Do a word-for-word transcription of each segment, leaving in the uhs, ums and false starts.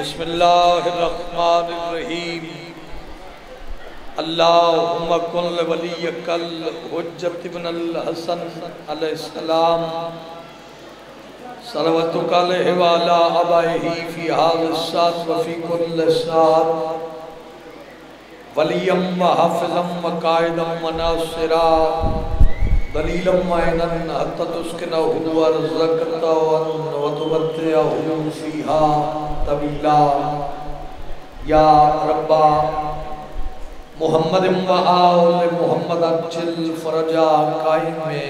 बिस्मिल्लाहिर्रहमानिर्रहीम अल्लाहुम्मा कुन लिवलियकल हुज्जत इब्नुल हसन अलैहिस्सलाम सलवतुक अलैहि व अला आबाइही फी हाज़िस सात व फी कुल्ल सात वलियम व हाफ़िज़म व कायदम व नासिरा दलीलम मायनन हत्ता तुस्किनहु व रज़क़तहु व तुमतिअहु फ़ीहा तबीला या रब्बा मुहम्मदिम व आले मुहम्मद अज्जिल फ़रजा कायमे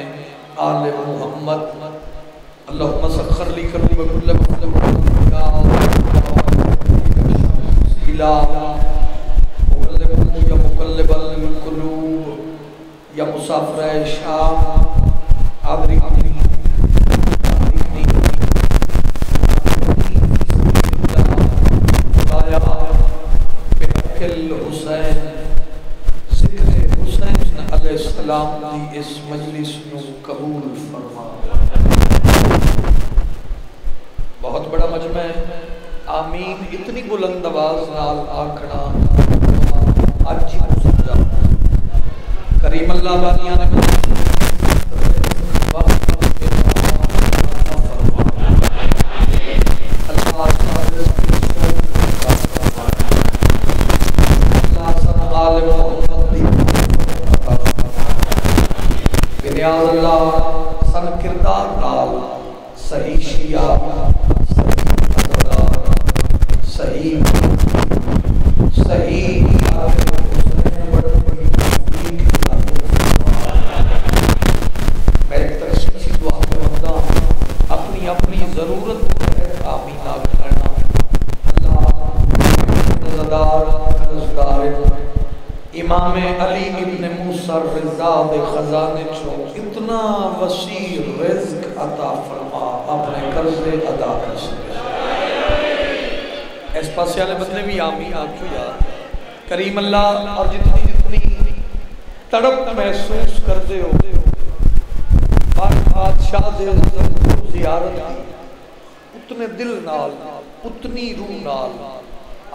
आले मुहम्मद अल्लाहुम्मा सख़्खिर ली कल्बी कुल्ला मुहम्मदिका वसीला मुक़ल्लिबु या मुक़ल्लिबल क़ुलूब या मुसाफ़िर शाम आदरी आदरी आदरी ताया बेहकल हुसैन सिक्र हुसैन अलैहिस्सलाम दी इस मजलिस को कबूल फरमा। बहुत बड़ा मजमा है। आमीन इतनी बुलंद आवाज़ नाल आखना अच्छी करीम अल्लाह वालियां ने करीम अल्लाह और जितनी जितनी तड़प महसूस करते हो उतने दिल नाल उतनी रूह नाल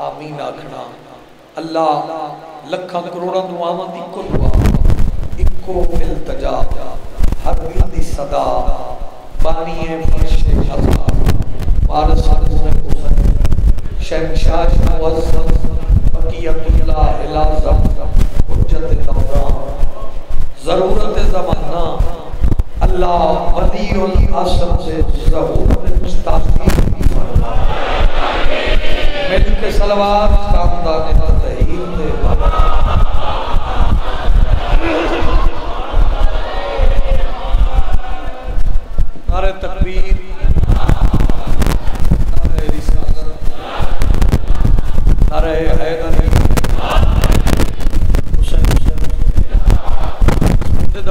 आमीन आखना। अल्लाह लखा करोड़ा दुआवां दी इक्को दुआ इक्को इल्तजा हर दिल दी सदा बानी है फरशे हज़ा वारिस हुसैन शहंशाह मुअज़्ज़म ज़रूरत ज़माना अल्लाह वदीउल आसम से मिलके सलवार नारे तकबीर नारे रिसालत नारे हैदर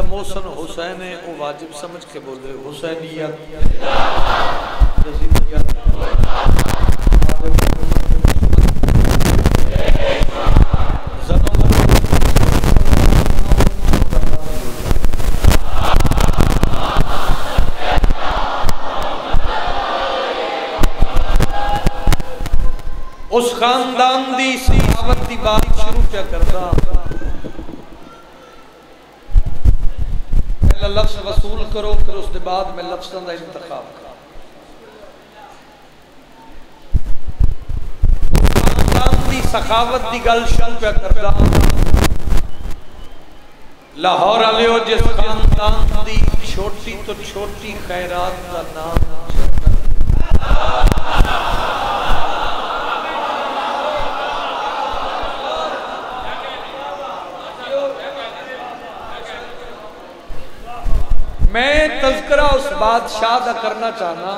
मोहसन हुसैन है वो वाजिब समझ के बोल रहे हुसैनियत उस खानदान दी सियावत दी बात शुरू क्या करता लफ्ज़ वसूल करो फिर उसके बाद मैं लफ्ज़ों का इंतखाब करूं। खानदान दी सखावत दी गल शुरू पे करदा लाहौर वालेओ जिस खानदान दी छोटी तो छोटी खैरात का नाम मैं तज़किरा उस बादशाह दा करना चाहना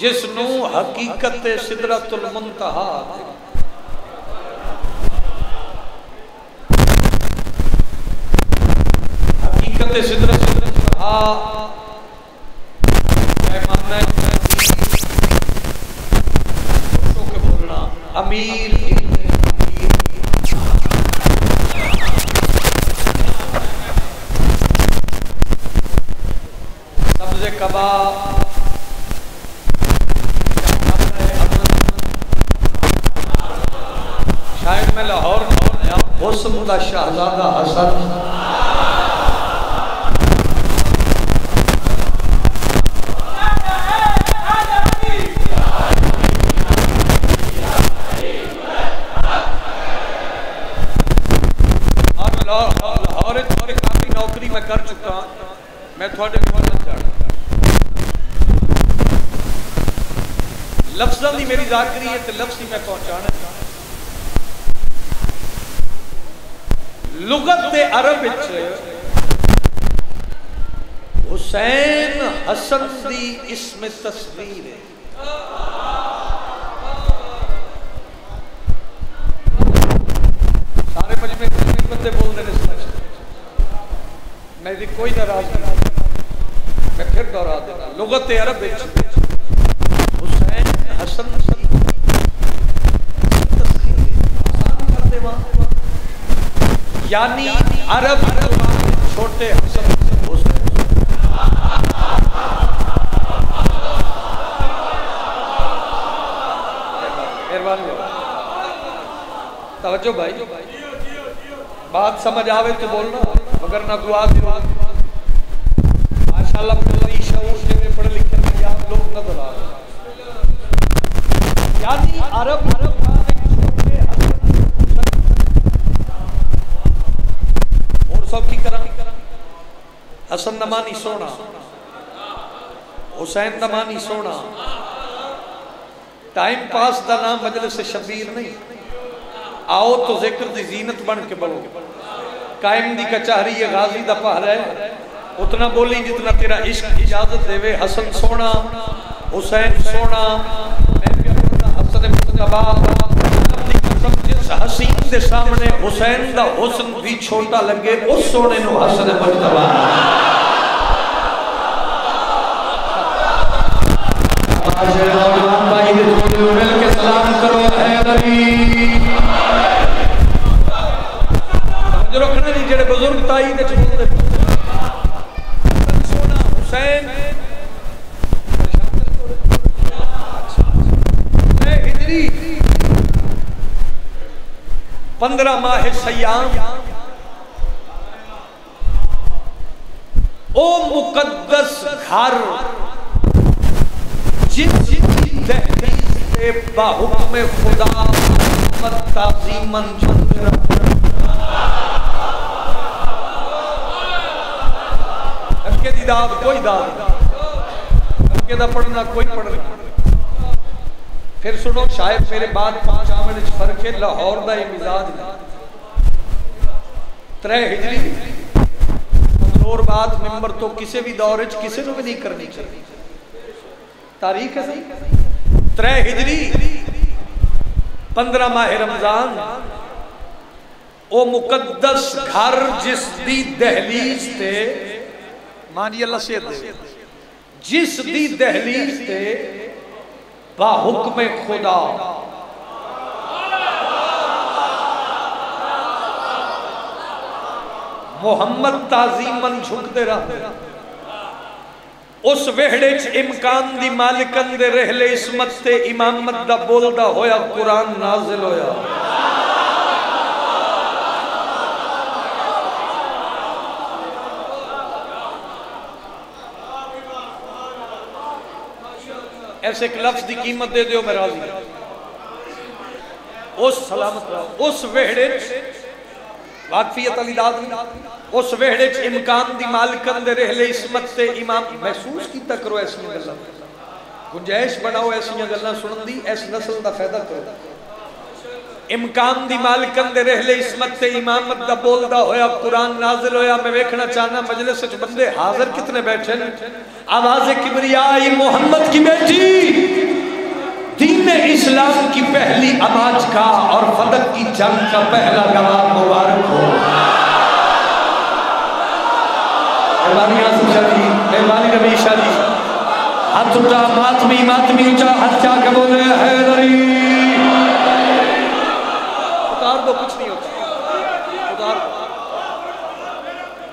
जिसनू हकीकत सिदरतुल मुंतहा हकीकत सिदरतुल मुंतहा के बोलना अमीर कबाब शायद मैं लाहौर हुस्न दा शहजादा हसन लाहौर काफी नौकरी मैं कर चुका मैं थोड़े लफ्ज़ों की मेरी ज़ाकरी है तो लफ्ज़ ही मैं पहुंचाना चाहता। लुगत के अरब हुसैन हसन की इसमें तस्वीर है। सारे मजमे बंदे बोलते हैं मैं कोई नाराज मैं फिर दोहरा देना लुगत के अरब हसन यानी अरब छोटे हसन हुसैन तवज्जो भाई बात समझ आवे तो बोलना मगर ना दुआ दुआ माशाल्लाह पढ़े लिखे आप लोग ना दुआ यानी अरब अरब और सब की करा हसन नमानी सोना हुसैन नमानी सोना टाइम पास का नाम मजलिस शबीर नहीं। आओ तो जिक्र की जीनत बन के बनो। कायम की कचहरी है गाजी का पहरा है। उतना बोली जितना तेरा इश्क इजाजत देवे। हसन सोना हुसैन सोना जेड़े बुजुर्ग ताई दे छोड़दे सोना हुसैन पंद्रह माह सयाम ओ मुकद्दस घर जिन जिन दहलीज से बाहुक्म खुदा ताजीमन हल्के दी दाद कोई दाद हल्के दा पढ़ना कोई पढ़ना फिर सुनो शायद मेरे बाद पांच आमन फर्क है। लाहौर का यह मिजाज त्रै हिजरी कमजोर बात मेंबर तो किसी भी दौर च किसी को भी नहीं करनी चाहिए। तारीख है सही त्रै हिजरी पंद्रह माह रमजान ओ मुकद्दस घर जिस दी दहलीज ते मानिए अल्लाह से जिस दी दहलीज ते बाहुक्मे खुदा मोहम्मद ताजीमन झुकते रहते उस वेहड़े च इमकान दी मालिकन दे रहले इसमत ते इमामत दा बोलदा होया कुरान नाजिल होया। ऐसे एक लफ्ज की कीमत दे दियो मैं राजी उस सलामत उस वेहड़े वाकफियत अली दाद उस वेहड़े च इमकान दी मालकन दे रहले इसमत ते इमाम महसूस कीता करो। ऐसी गल्लां गुंजाइश बनाओ ऐसी गल्लां सुनन दी इस नस्ल दा फायदा करो। इमकान दी मालकन दे रहले इसमत ते इमामत दा बोलदा होया कुरान नाजिल होया। मैं देखना चाहना मजलिस च बंदे हाजिर कितने बैठे ने। आवाज़े किबरियाई मोहम्मद की बेटी दीन इस्लाम की पहली आवाज का और फदक की जंग का पहला गवाह मुबारक हो। हाथ उठा मातमी मातमी ऊंचा हाथ क्या कबूल है उतार दो कुछ नहीं होता उतार दो।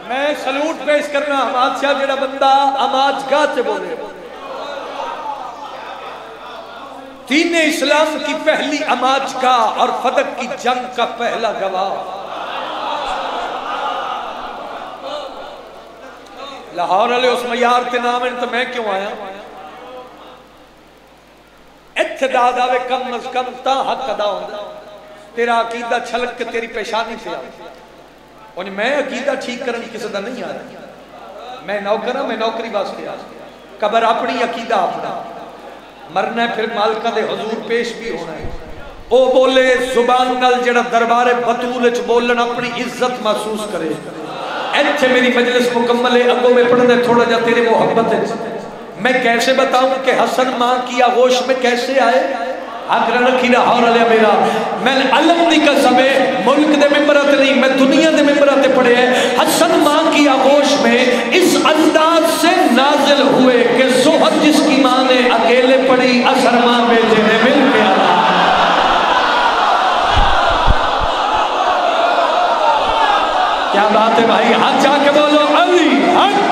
मैं सलूट पेश करना हमाद शाह जरा बंदा आवाज गाह से बोले दीन इस्लाम की पहली अमाज का और फदक की जंग का पहला गवाह लाहौर वाले उस मयार के नाम है तो मैं क्यों आया इत्थे दादा वे कम अज कम ता हक अदा होंदा तेरा अकीदा छलक के तेरी पेशानी से आ मैं अकीदा ठीक करन किसी दा नहीं आ रहा मैं नौकरा मैं नौकरी वास्ते आ कबर अपनी अकीदा अपना मरना है फिर मालिका दे हुजूर पेश भी होना है ओ बोले जुबान नाल जेड़ा दरबारे बतूल च बोलन अपनी इज्जत महसूस करे इत्थे मेरी मजलिस मुकम्मल है अगों में पढ़ना थोड़ा जा तेरी मोहब्बत है मैं कैसे बताऊं कि हसन मां की आगोश में कैसे आए आखिर रखी लाहौर वाले मेरा मैं अलम दी कसम है मुल्क दे मेंबर ते नहीं मैं दुनिया दे मेंबर ते पढ़े है हसन मां की आगोश में इस अंदाज से नाजिल हुए कि सोहर जिसकी मां ने अकेले पड़ी असर मां बेटे ने मिल प्यारा क्या बात है भाई हाथ जाके बोलो अली हक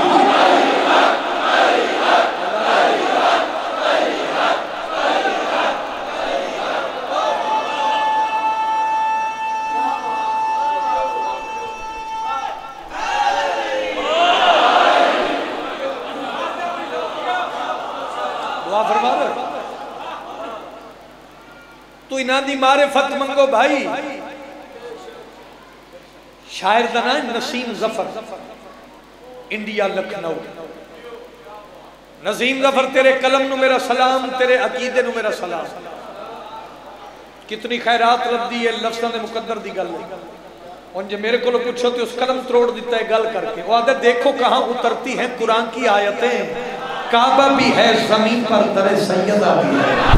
मारिफत मंगो भाई शायर का नाम नसीम जफर इंडिया लखनऊ नसीम जफर तेरे कलम नु मेरा सलाम तेरे अकीदे नु मेरा सलाम कितनी खैरात लभदी है लफ्जां दे मुकद्दर दी गल और जो मेरे को पूछो तो उस कलम तोड़ दिता है गल करके वो आदत देखो कहां उतरती है कुरान की आयतें काबा भी है जमीन पर दर सैयदा भी है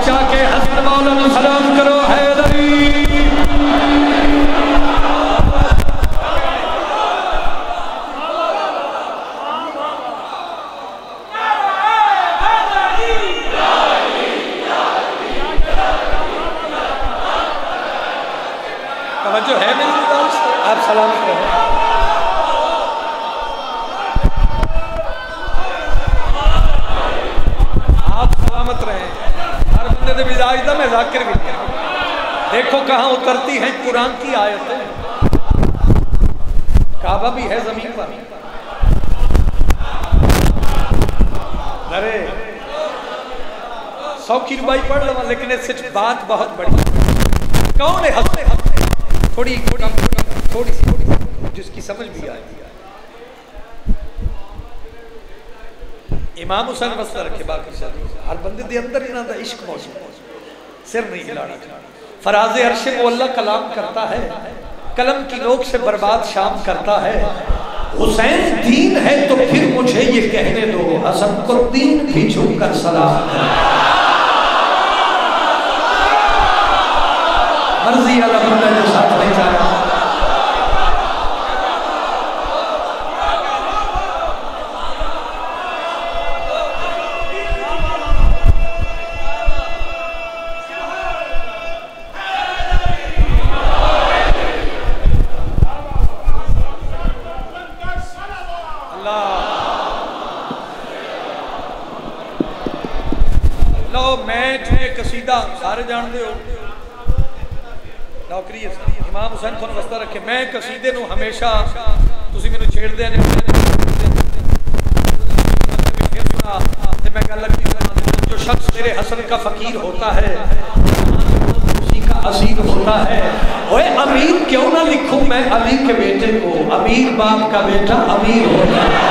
के हसन मौला नु सलाम करो हैदरी तवज्जो है मेरी आप सलाम करो मैं जाकिर भी देखो कहां उतरती है कुरान की आयतें काबा भी है जमीन पर अरे सौखी रुबाई पढ़ लो लेकिन सच बात बहुत बड़ी कौन है हंसते हंसते थोड़ी थोड़ी सी जिसकी समझ भी आई इमाम हुसैन मसला रखे बाकी हर बंदे के अंदर इन्हां दा इश्क मौजूद सिर नहीं हिलाना फराज़े अर्शे को अल्लाह कलाम करता है कलम की नोक से बर्बाद शाम करता है हुसैन दीन है तो फिर मुझे ये कहने दो हसन को दीन भी झुक कर सलाम मर्जी अल्लाह बंदा जो साथ नहीं जाए सारे जानते हो नौकरी इमाम हुसैन को वस्ता रखे मैं कसीदे नूं हमेशा तुसीं मैनूं छेड़दे ने मैं गल जो शख्स तेरे हसन का फकीर होता है उसी का असीर होता है ओए अमीर क्यों ना लिखूं मैं अली के बेटे को अमीर बाप का बेटा अमीर होता है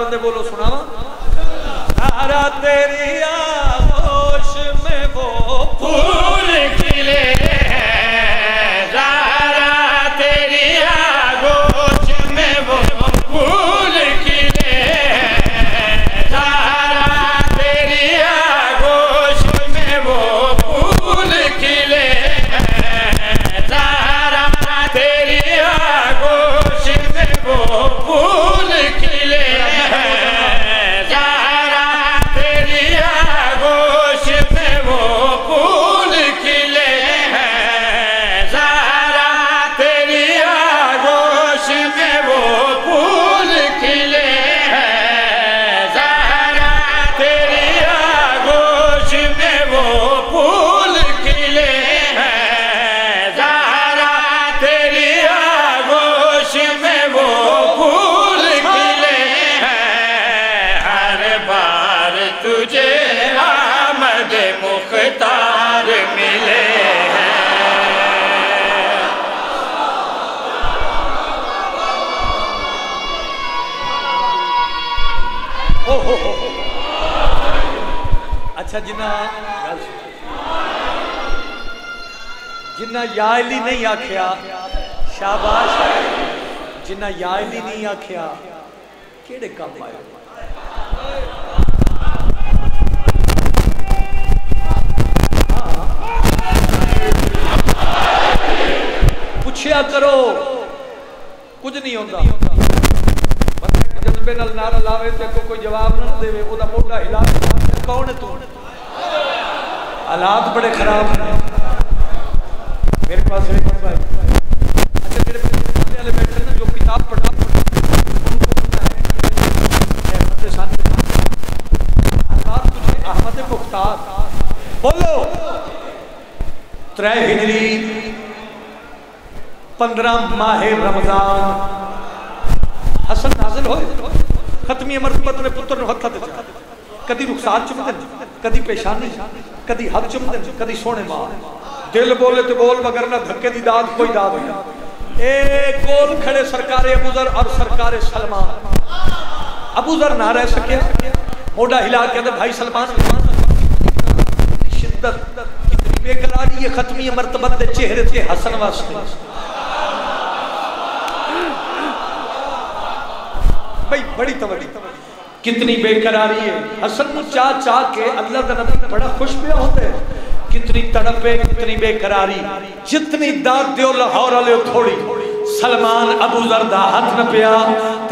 बंदे बोलो सुनावा सारा तेरी आगोश में वो फूल खिले हैं सारा आमद मुख्तार मिले हैं। हो हो हो अच्छा जिन्ना जिन्ना याली नहीं आख्या शाबाश, जिन्ना याली नहीं आख्या केड़े काम आए। पुछया करो कुछ नहीं होता, जज्बे नारा लावे तो कोई जवाब ना दे, मोटा हिला कौन है तू। हालात बड़े खराब हैं मेरे पास है। अच्छा मेरे सामने वाले बैठे ना जो किताब पढ़ा अहमद मुख्तार बोलो त्रै हिजरी पंद्रह माह रमजान हसन हासिल होए खत्मी मरतबत ने पुत्र नु हत्था दिता। कदी रुखसार चुमदन, कदी पेशानी, कदी हद चुमदन, कदी सोने मां। दिल बोले तो बोल मगर ना धक्के दी दाद कोई दाद नहीं। ए कोल खड़े सरकारे अबूजर और सरकारे सलमान। अबूजर ना रह सके मोड़ा हिला के भाई सलमान शिद्दत कितनी बेकरारी है खत्मी मरतबत के चेहरे से हसन वास्ते। बड़ी तवड़ी कितनी बेकरारी है हसन चा चा के अल्लाह का नबी बड़ा खुश पिया होता है। कितनी तड़पे कितनी बेकरारी जितनी दाद दियो लाहौर वाले थोड़ी। सलमान अबू जर दा हाथ न पिया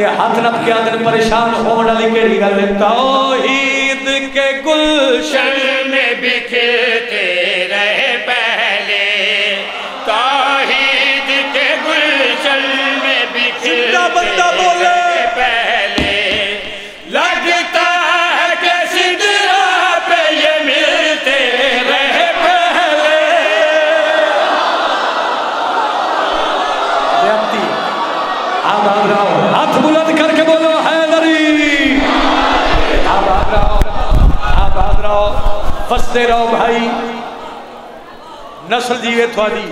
ते हाथ न पिया दिन परेशान होने वाली केड़ी गल। तौहीद के गुलशन में बिखरते रहे पहले, तौहीद के गुलशन में बिखरता बंदा बोले हाथ बुलंद करके बोलो हैदरी। आबाद रहो, आबाद रहो, फसते रहो भाई, नस्ल जीवे थोड़ी।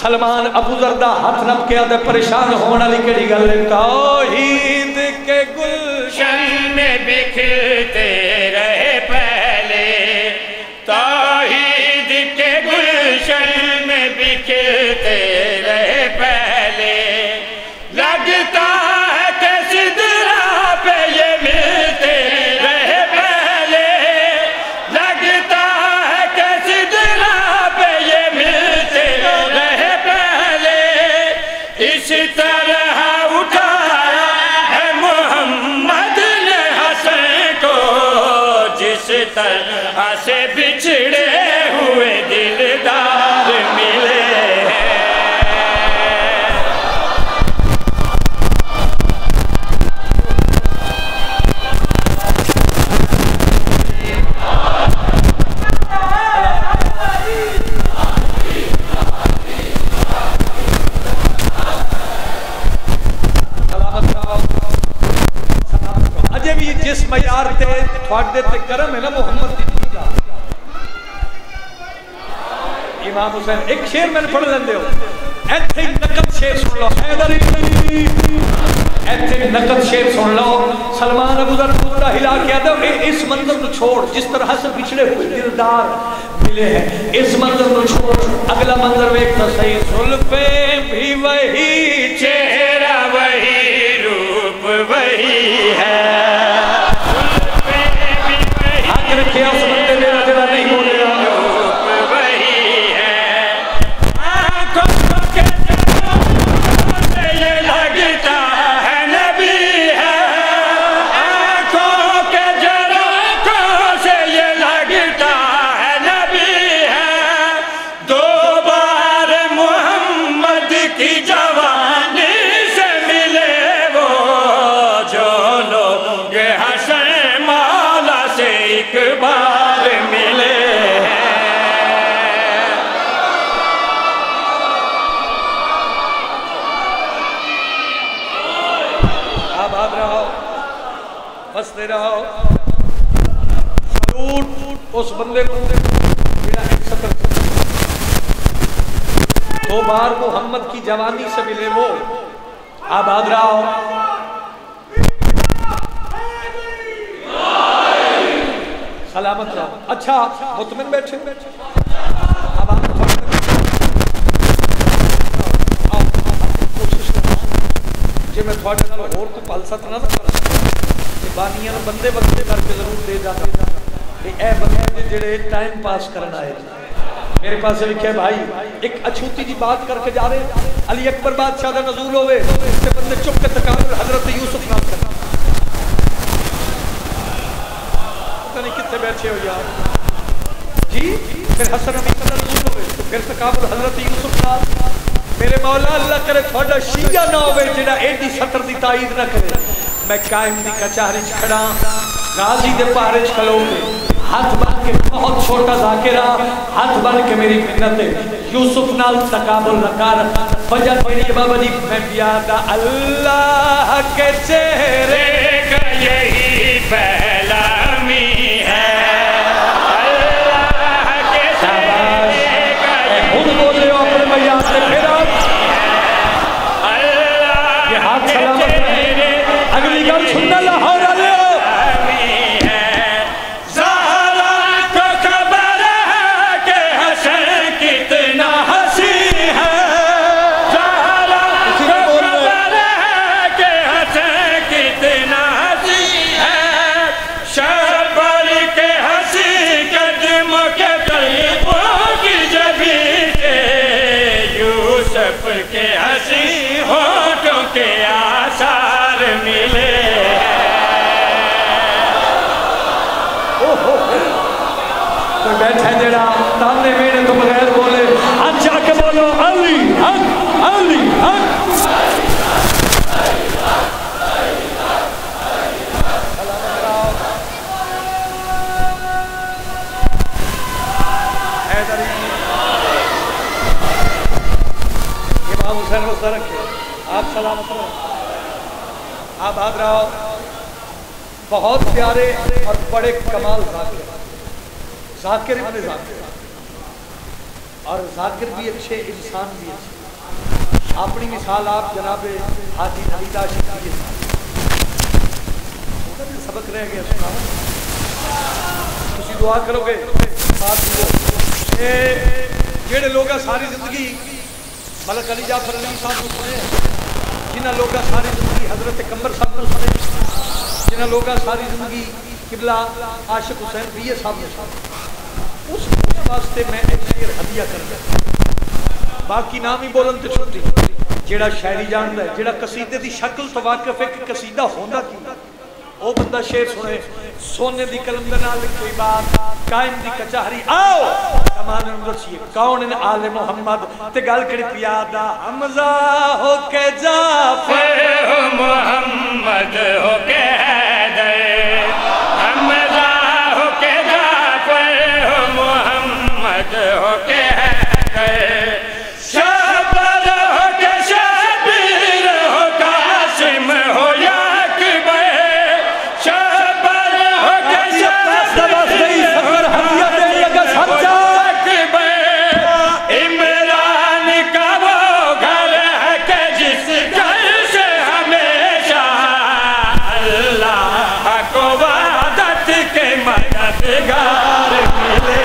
सलमान अबू जरदा हाथ नप के आते परेशान होने वाली केड़ी गल। तौहीद के गुलशन में बिखरते रहे पहले, तौहीद के गुलशन में बिखरते रहे पहले, लगता है कि सिदरा पे ये मिलते रहे पहले, लगता है कि सिदरा पे ये मिलते रहे पहले। इस तरह उठाया है मोहम्मद ने हसन को, जिस तरह से बिछड़े हुए दिलदार मिले। जिस मयार ते थोड़े ते करम है ना मोहम्मद दी दा। इमाम हुसैन एक शेर मैंने पढ़ लेंदे हो, ऐथे नकद शेर सुन लो हैदरी, ऐथे नकद शेर सुन लो। सलमान अबू जर पूरा हिला के आते हो इस मंजर को छोड़ जिस तरह से पिछड़े हुए दिलदार मिले हैं, इस मंजर को छोड़ अगला मंजर वेख तो सही। सुल्फे भी वही, चेहरा वही, रूप वही है। क्या उस बंदे ने जरा नहीं बोले रहो, बसते रहो। सलूट। उस बंदे को दो बार मोहम्मद की जवानी से मिले वो आबाद रहा हो। सलामत रहा। अच्छा मुतमिन बैठे आबाद कोशिश कर मैं थोड़े नाल होर कोई पलसत ना बानिया बंदे बंदे करके जरूर दे जाते ए बंदे जेड़े टाइम पास करना है। मेरे पास लिखे भाई एक अछूती जी बात करके जा रहे अली अकबर बादशाह दा नजूल होवे इससे बंदे चुप के तकाल हजरत यूसुफ नाम करना पता नहीं कितने बैठे हो यार जी। फिर हसन अली का नजूल होवे तो फिर तकाल हजरत यूसुफ नाम। मेरे मौला अल्लाह करे थोड़ा शीया ना होवे जेड़ा एडी सतर दी ताईद ना करे। मैं कायम दी कचहरी च खड़ा गाजी दे पहाड़े च खलोगे हाथ बन के बहुत छोटा जाकेरा हाथ बन के मेरी मिन्नत है यूसुफ नाल तकाबुल नकार वजह मेरी बाबा जी मैं प्यार का अल्लाह के चेहरे का यही पहलामी है अल्लाह के चेहरे का खुद बोल रहे हो अपने भैया से फिर अल्लाह ये हाथ सलामत रहे। अगली गल सुनना लाहौर वाले बैठे जरा ताने मेरे तो बगैर बोले आज जाके बोलो अली हक अली हक। इमाम हुसैन रोजा रखे आप सलामत रहो आबाद रहो। बहुत प्यारे और बड़े कमाल साथी जाकिर इब्न जाकिर और जाकिर भी अच्छे इंसान भी अच्छे। अपनी मिसाल आप जनाबे हाजी हमीदा शिका के साथ सबक रह गया सुना दुआ करोगे जेडे लोग सारी जिंदगी मलक अली जाफर अली साहब सुने जिन्होंने लोग सारी जिंदगी हजरत कंबर साहब को सुने जिन्होंने लोग सारी जिंदगी किबला आशिक हुसैन बी ए साहब उस वास्ते मैं एक शेर हदिया कर दिया। बाकी नाम ही बोलन तो छुट्टी जेड़ा शायरी जानता है जेड़ा कसीदे की शक्ल तो वाकिफ है कि कसीदा होंदा की वो बंदा शेर सुने सोने की कलम दे नाल कोई बात कायम दी कचहरी आओ कमान दसिए कौन इन आले मोहम्मद ते गल करी पियादा हमजा हो के जाफर मोहम्मद हो के हैदर होके शाबर होके शाबिर हो कासिम हो या अकबर शाबर होके शाबिर हो अकबर इमरान का वो घर है के जिस घर से हमेशा अल्लाह को वादत के मददगार मिले।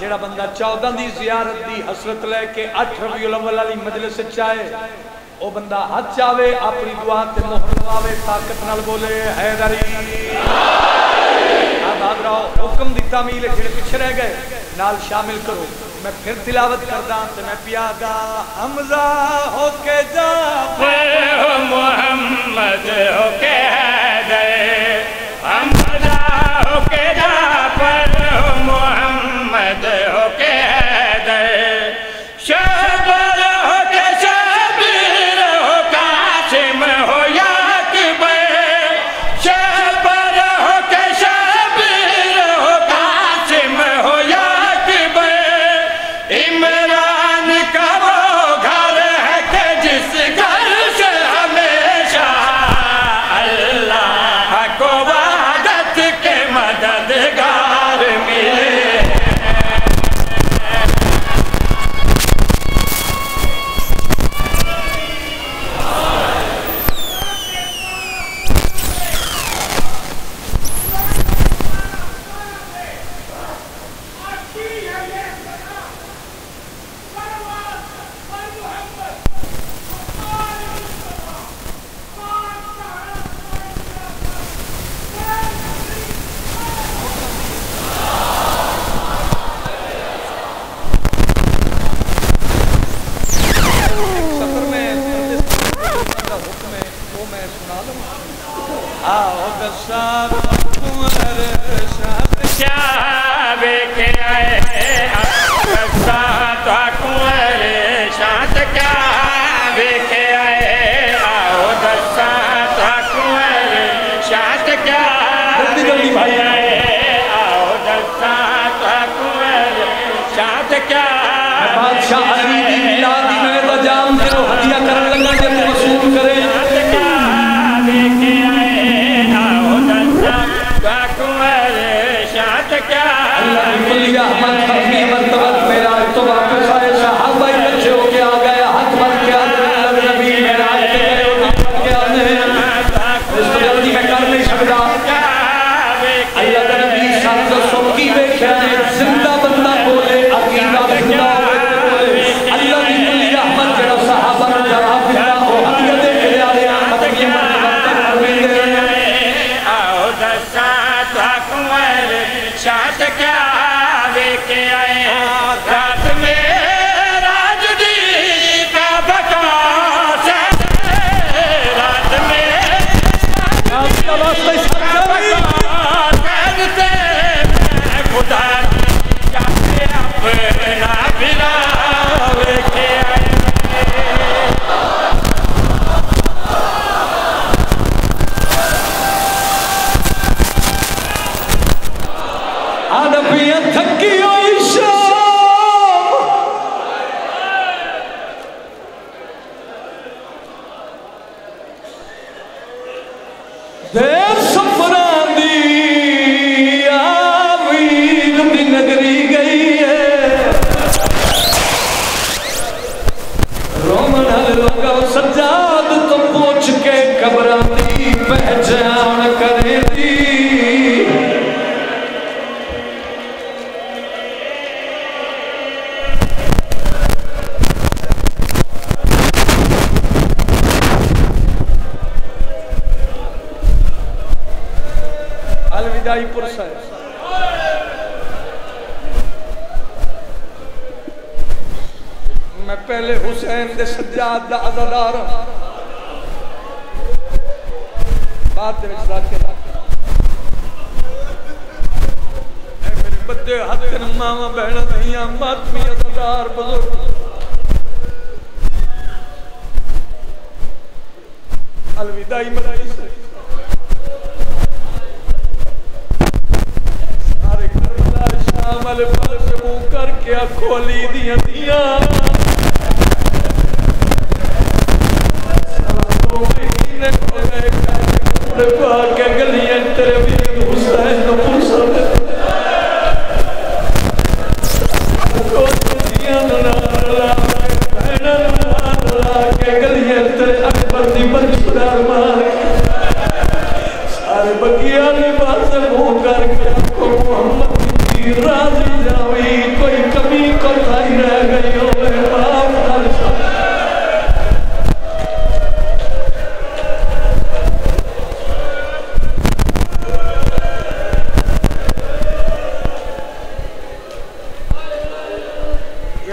जेड़ा बंदा चौदह की जियारत की हसरत लैके अठ रबी उल अव्वल वाली मजलिस चाहे वो बंदा हज जावे अपनी दुआ ते मोहर लवावे ताकत नाल बोले हैदरी आजाद रहो। हुक्म दी तामील जेड़े पिछे रह गए नाल शामिल करो। मैं फिर तिलावत करदा ते मैं प्यादा हमजा होके जा मोहम्मद होके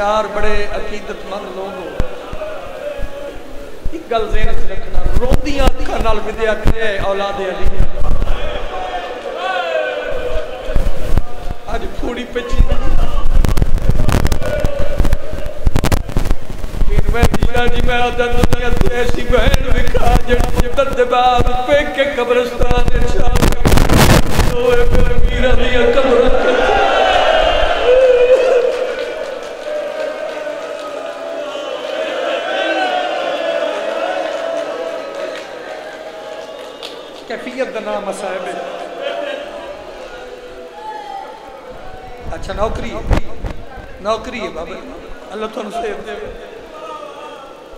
चार बड़े अकीदतमंद लोग हो। एक गल ज़हन च रखना, रोंदी अखां नाल विद्या करे औलाद अली। अज फूड़ी पिछी जी मैं ऐसी बहन विखा जबाब पे के कब्रिस्तान कैफियत का नाम साहब। अच्छा नौकरी नौकरी है बाबा, अल्लाह तुहानू सेहत देवे।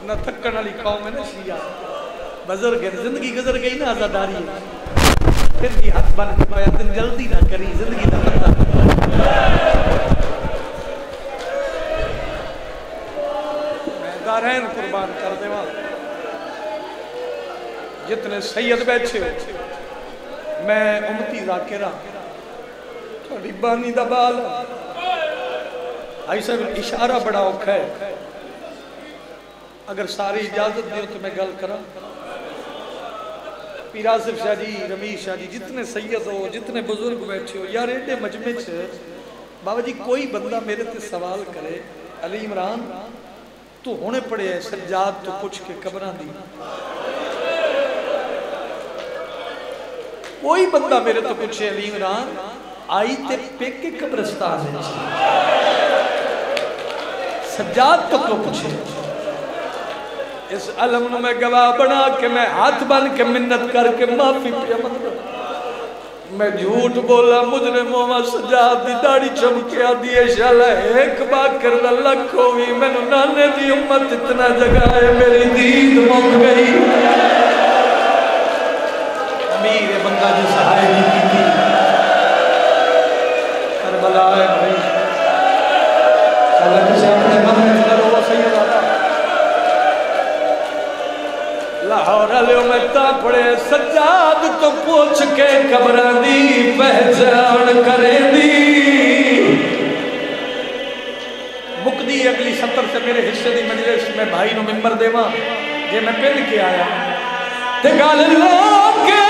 ना थकन वाली कौम है ना शिया, गुजर गए जिंदगी गुजर गई ना आजादारी फिर भी हाथ बन पाया। दिन जल्दी ना करी जिंदगी ना पता। मैं दारैन कुर्बान कर देवा, जितने सैयद बैठे मैं उम्मती जाकिरा थोड़ी बानी दा बाल। ऐसा इशारा बड़ा औखा है, अगर सारी इजाजत दो तो मैं गल करा। पीर आसिफ शाह जी, रमीश शाह जी, जितने सैयद हो, जितने बुजुर्ग बैठे हो यार, एडे मजमे बाबा जी कोई बंदा मेरे ते सवाल करे अली इमरान तू होने पड़े है सज्जाद तो पूछ के कबरां दी, कोई बंदा मेरे तो पूछे अली इमरान आई ते पेके कब्रिस्तान सज्जाद तो क्यों पूछे। इस अलम में गवाह बना के मैं हाथ बन के मिन्नत करके माफी पे मैं झूठ बोला मुझने मोमा सजाद दी दाढ़ी चमकिया दिए शाला एक बात कर लख होगी मैनू नाने दी उम्मत इतना जगाए मेरी दीद मुक गई। अमीर बंदा जी सहाय नहीं की करबला पड़े सजाद तो पूछ के कब्रां दी पहचान करे दी। मुकदी अगली सत्तर से मेरे हिस्से दी मजलिस में भाई नु मिंबर देवा जे मैं पिन के आया ते गल लाके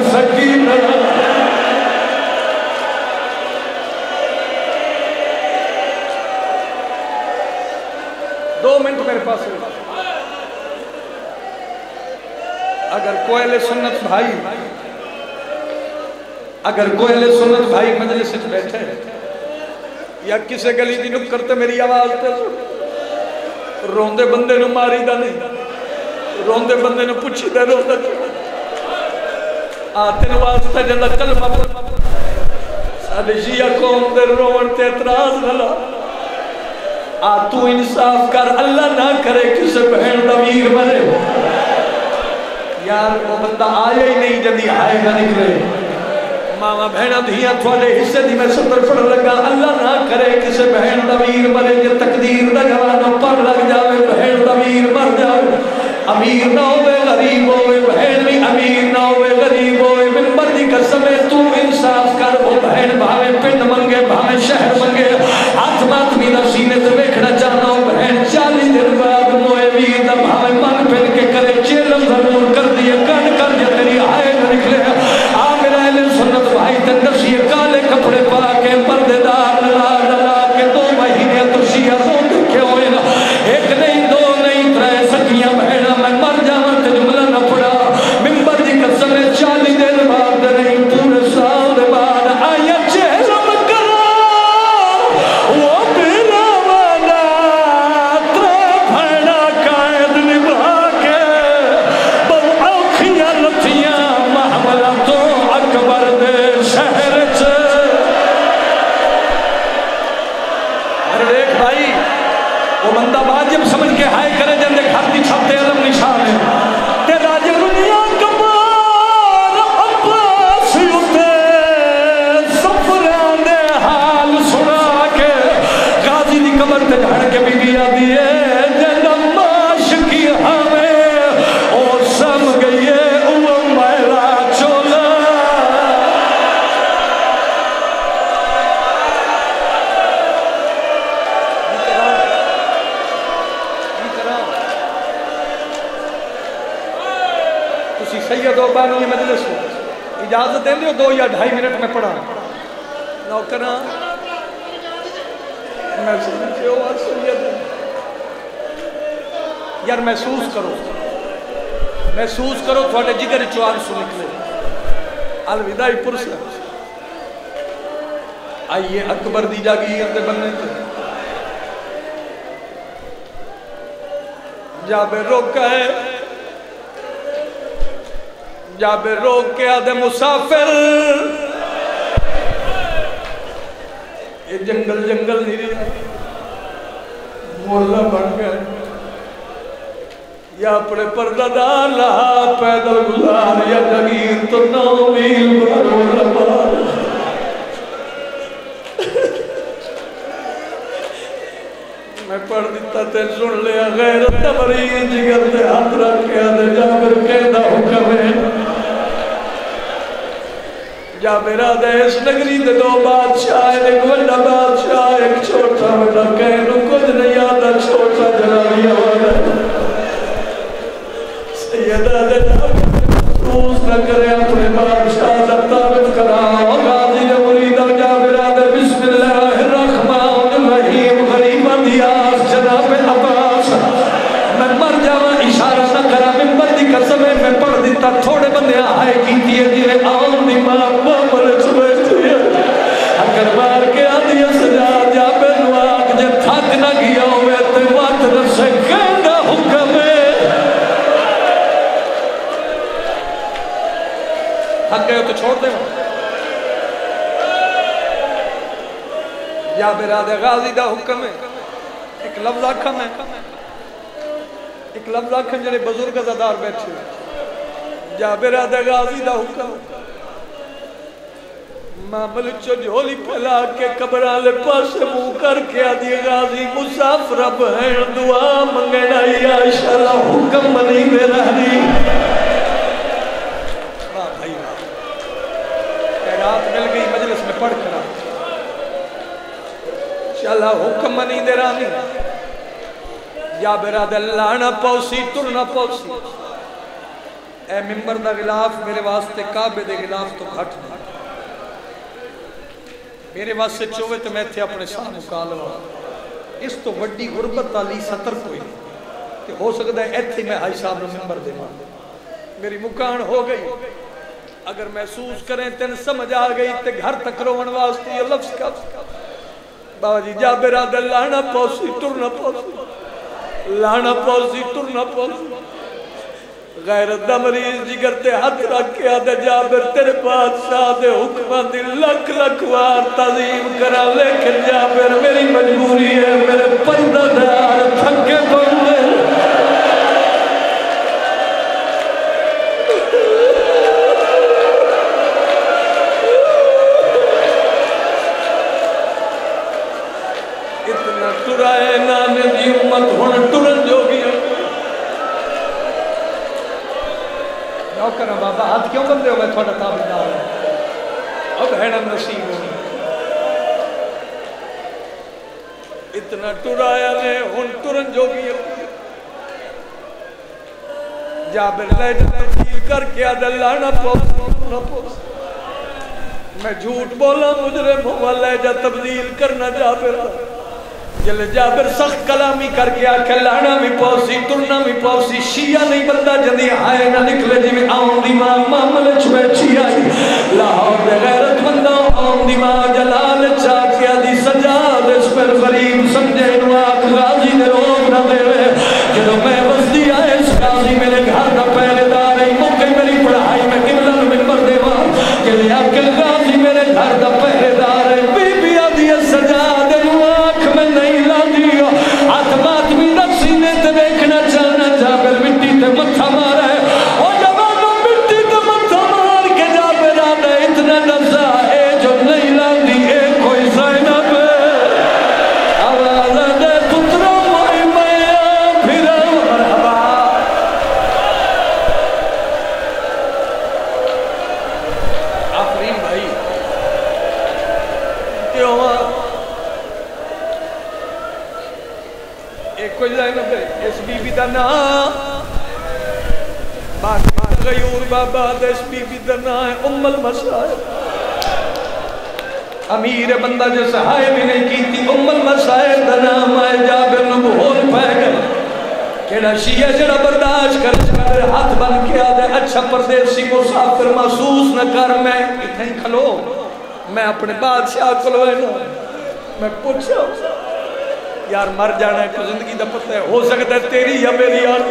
दो मिनट मेरे पास है। अगर कोहले सुन्नत भाई अगर कोहले सुन्नत भाई मजलिस में बैठे या किसी गली की नुक्कर ते मेरी आवाज ते रोंदे बंदे नूं मारीदा नहीं, रोंदे बंदे नूं पुछीदा रोंदा आ तेन वास्ते जंदा कलमा साडे जिया कौम दे रोवण ते एतराज ना ला। आ तू इंसाफ कर, अल्लाह ना करे किसी बहन दा वीर बने। यार वो बंदा आया ही नहीं जल्दी आए ना निकले। मावा बहना धियां थोड़े हिस्से दी मैं सतर पढ़ लगा। अल्लाह ना करे किसी बहन दा वीर बने। जे तकदीर दा जवाना पर लग जावे बहन दा वीर मर जावे। अमीर ना होवे गरीब होवे, बहन भी अमीर ना होवे गरीब होवे। मिंबर दी कसम है तू इंसाफ कर। वो बहन भावे पिंड मंगे भावे शहर मंगे। आत्मा मेरा सीने से देखना चाहना हूं बहन। चालीस दिन बाद मोए वीर दा भावे मन फिर के करे चेलम जरूर कर दिए कट कर दिया तेरी आए ना निकले। आ मेरा अहले सुन्नत भाई ते नसीर काले कपड़े पा के पर्देदार लगा लगा के दो महीने तो शिया सो देखे होए ना। एक नहीं दो नहीं त्रै सखियां बहना मैं मर जावा ते जुमला ना पड़ा। मिंबर दी कसम है चालीस दिन बाद नहीं पूरे साल बाद आया इजाजत दे दो या ढाई मिनट में पढ़ा नौकरा यार महसूस करो महसूस करो थोड़े जिगर चुआल सुन निकले अलविदाई पुरस। आइए अकबर दी जागीर ते बनने ते जाबे रोका है जब रोके आदे मुसाफिर ये जंगल जंगल नहीं मोहल्ला बन गया। या अपने परदादार लहा पैदल गुजार या जगीर तो नौ मील मैं पढ़ दिता ते सुन लिया। गैरत भरी जिगर ते हाथ रखे आदे जाबिर कहदा हुक्म है जा मेरा देश नगरी दे दो बादशाह एक बड़ा बादशाह एक छोटा बड़ा कहनू कुछ नहीं आता छोटा जनानिया वाला सैयदा दे महसूस न करे अपने बादशाह दा ताबत करा गाजी ने मुरीदा जा मेरा दे बिस्मिल्लाहिर रहमानिर रहीम गरीबा दिया जनाब अब्बास मैं मर जावा इशारा ना करा। मिंबर दी कसम है मैं पढ़ दिता थोड़े बंदे आए कीती है जिने आम दी मां तो छोड़ दे या मेरा दे गाजी दा हुक्म है। एक लफ्ज आखा मैं एक लफ्ज आखा जड़े बुजुर्ग अज़ादार बैठे या मेरा दे गाजी दा हुक्म मामल चो झोली फैला के कब्र आले पासे मुंह करके आदि गाजी मुसाफिर है दुआ मंगना या इंशाल्लाह हुक्म बनी मेरा दी मिल गई मजलिस में पढ़ करा चला हुक्म नहीं दे रानी या बेरा दे लाना पौसी तुरना पौसी ए मिंबर दा गिलाफ मेरे वास्ते काबे दे गिलाफ तो घट नहीं, मेरे वास्ते चोवे तो मैं इतने अपने साह मुका लवा। इस तो वड्डी गुरबत वाली सतर कोई कि हो सकता है इतने मैं हाई साहब को मिंबर देवां। मेरी मुकान हो गई, अगर महसूस करें तेन समझ आ गई तो घर तक रोवन वास्ते लफ्ज़ का बाबा जी जा बेरा दे लाना पौसी तुरना पौसी लाना पौसी तुरना पौसी गैरत दा मरीज जिगर ते हाथ रख के आदे जाबिर तेरे बादशाह दे हुक्मां दी लख लख वार ताज़ीम करा लेकिन जाबिर मेरी मजबूरी है, मेरे परदादार थके बंदे इतना तुराए नाने दी उम्मत हुण तुरन जोगी करा बाबा हाथ क्यों बंद हो मैं थोड़ा ताबदार अब है ना नसीब इतना टुराया ने हुन तुरंत जोगी जाबिर लाइट तफसील करके अल्लाह ना पोस ना पोस मैं झूठ बोला मुजरिम हुआ लहजा तब्दील करना जाबिर जल जाबिर सख्त कलामी करके आखे लाना भी पौसी तुरना भी पौसी शिया नहीं बंदा जल्दी आए ना निकले जिम्मे आम दिमाग मामले छुए छिया लाहौर दे गैरत बंदा आम दिमाग जलाल चाकिया दी सजा इस पर गरीब समझे नुआक गाजी ने रोक ना देवे जदों मैं बस्ती आए इस गाजी मेरे घर ना पहरेदार है मौके मेरी पढ़ाई में किमला मिंबर देवा के लिए अकल गाजी मेरे घर का पहरेदार है बीबी आदि सजा अमीर बंदा जो सहाय भी नहीं की थी उम्मल मसायल केड़ा शिया जड़ा बर्दाश्त कर हाथ बन के आदे अच्छा परदेसी मुसाफिर महसूस न कर मैं इतने खलो मैं अपने बादशाह खलो मैं पूछा यार मर जाना है जिंदगी का पता है हो सकता है तेरी या मेरी यार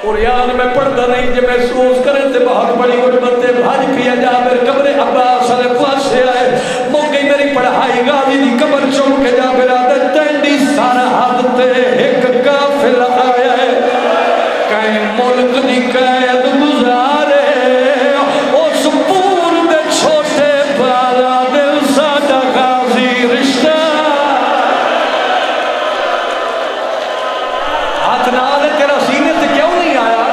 कुरान में पढ़ता नहीं जो महसूस करें तो बहुत बड़ी गुरबत भारी पिया जा मेरे कमरे अब्बास अल पास आए मौके मेरी पढ़ाई गाजी दी कबर चौंक के जा मेरा तैंडी सारा हाथ तेरे एक काफिल आया है कहीं मुल्क दी कैद गुजारे उस पूर दे छोटे पाला दिल साडा गाजी रिश्ता हाथ नाल तेरा सीने ते क्यों नहीं आया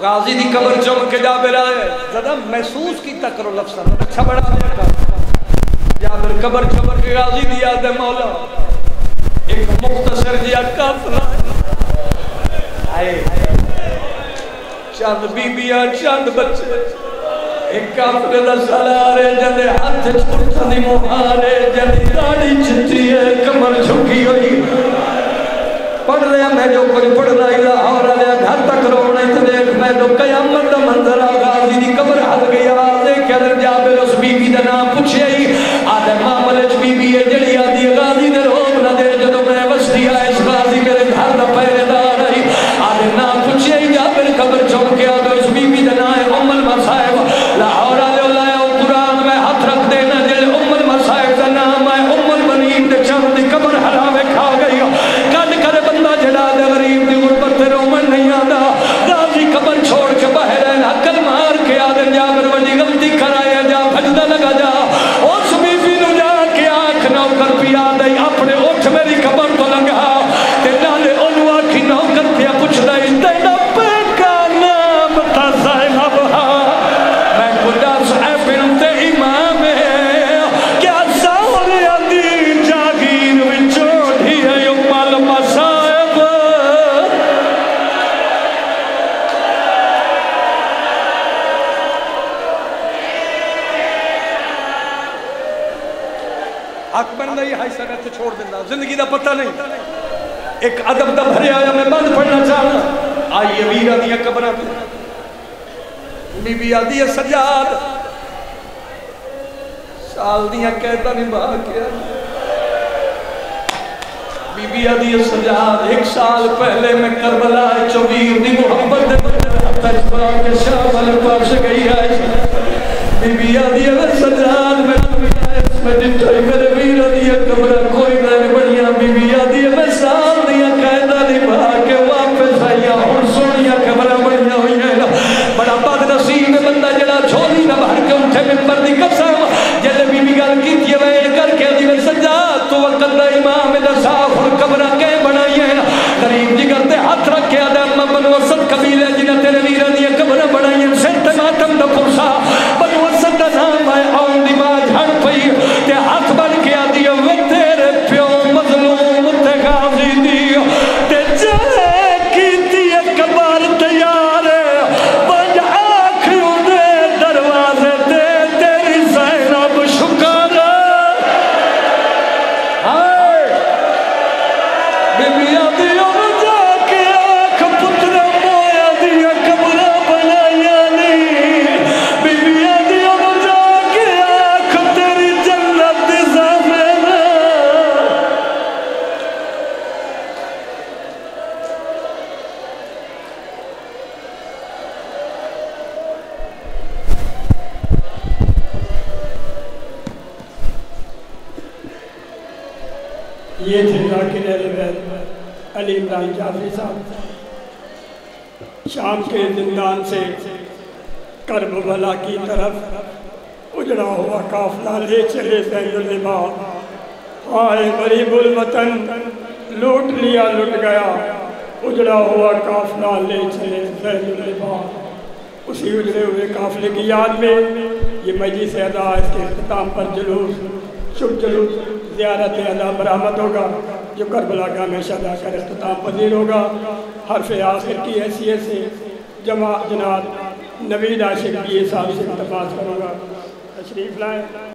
गाजी की कबर चौंक के जाबिर आए जरा महसूस किया करो लफ्ज़ अच्छा बड़ा जाबिर कबर चौंक के गाजी दी याद है मौला एक मुख्तसर जिया काफिला आए चंद बीबियां चंद बच्चे एक काफिले दा सलार है जदे हाथ छुट्टा दी मुहार है जदे दाढ़ी चिट्टी है कमर झुकी हुई पढ़ रहा मैं जो कुछ पढ़ रहा है लाहौर आया घर तक रोना ही देख मैं तो कयामत का मंजर आ गाजी दी कब्र हल गई आवाज के अंदर जाबिर उस बीबी का नाम पूछे ही आदे मामले च बीबी है जड़ी आदि गाजी ने रोक ना दे जदों मैं बस्ती आए इस गाजी मेरे घर का पहरेदार आई आदे नाम पूछे ही जाबिर कब्र चौंक के आदे उस बीबी का नाम है उम्मुल मसाइब लाहौर आए लाया कुरान में हाथ रख देना जड़े उम्मुल मसाइब का नाम है उम्मुल बनीन दे चर दी कब्र हरावे खा गई मार के आदम जा बड़ी गलती कराया जा भजदा लगा जा और हक बनता ही हाई सनत छोड़ देता, जिंदगी का पता नहीं। एक अदब का भरे आया मैं बंद पढ़ना चाहना। आई अमीरा दी कबर बीबी आदि है सजाद साल दिया कैदा निभा के बीबी आदि है सजाद। एक साल पहले मैं करबला चौबीर दी मोहब्बत के शामिल पास गई आई बीबी आदि है सजाद। मैं मैं जिता मेरे वीर आदि कबर कोई ना बनिया बीबी आदि मैं साल दिया कैदा निभा के वापस आई हूं। सोनिया खबर बनिया हुई है। बड़ा बदनसीब में बंदा जरा छोली ना भर के उठे मिंबर दी कसम। जद बीबी गल की मैं करके दी मैं सजाद तो वक्त दा इमाम दा साफ और कबरा के बनाई है। गरीब जिगर ते हाथ रखे आदा बनो असद कबीले जिन्हें तेरे वीर दी कबर बनाई है। सिर ते मातम दा पुरसा बनो असद दा नाम है। औं दी मां झड़ पई ते हाथ बन के आदी वे तेरे प्यो मजलूम ते गाजी दी ते जे कीती है कबर तैयार। ये थे जाकिर अली इमरान जाफरी साहब। शाम के जिंदान से करबला की तरफ उजड़ा हुआ काफिला ले चले। सैनुल्लिमा आए गरीबुल वतन लूट लिया लूट गया। उजड़ा हुआ काफिला ले चले सैनुल्लिमा। उसी उजड़े हुए काफिले की याद में ये मजलिस अदा इसके अख्ताम पर जुलूस शुभ जुलूस ज़ियारत अदा बरामद होगा जो करबला का हमेशा जाकर अख्ताम पजीर होगा। हर्फ आखिर की हैसियत से जमा जनाब नवीद आशिक साहब से इल्तमास करूँगा तशरीफ़ लाएँ।